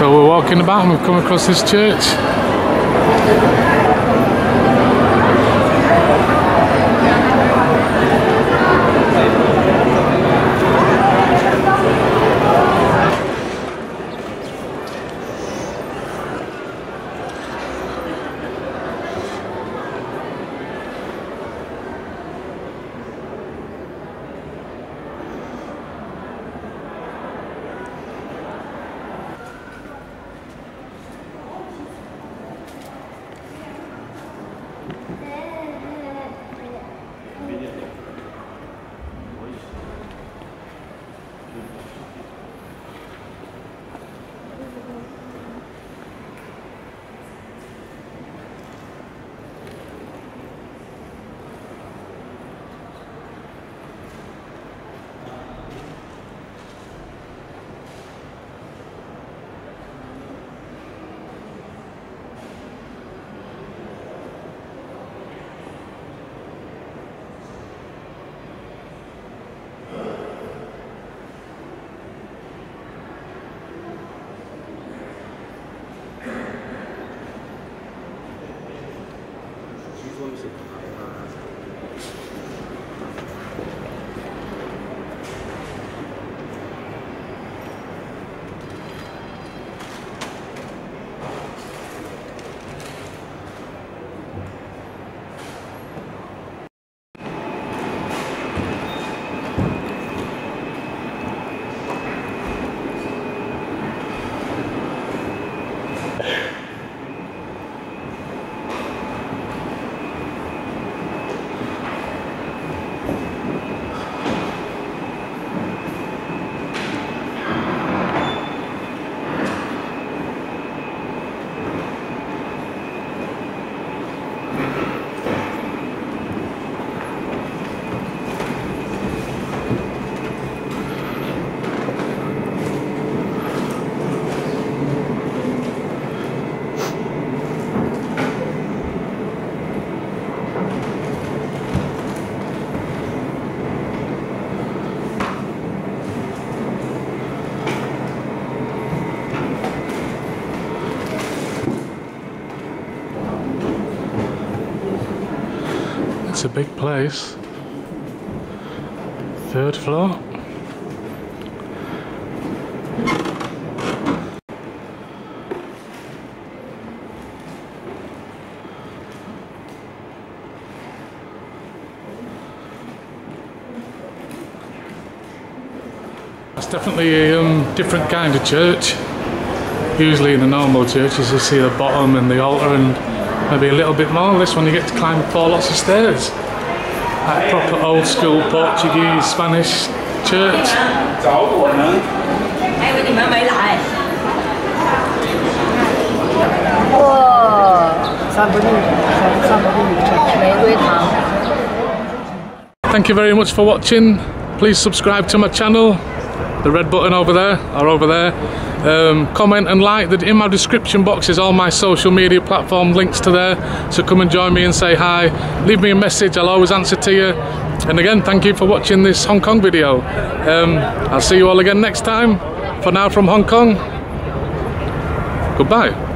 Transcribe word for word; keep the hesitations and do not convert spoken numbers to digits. So we're walking about and we've come across this church. It's a big place. Third floor. It's definitely a um, different kind of church. Usually in the normal churches you see the bottom and the altar and maybe a little bit more. This one you get to climb four lots of stairs. Like proper old school Portuguese, Spanish church. Thank you very much for watching. Please subscribe to my channel. The red button over there, or over there. Um, comment and like. In my description box is all my social media platform links to there, so come and join me and say hi. Leave me a message, I'll always answer to you. And again, thank you for watching this Hong Kong video. Um, I'll see you all again next time. For now, from Hong Kong, goodbye.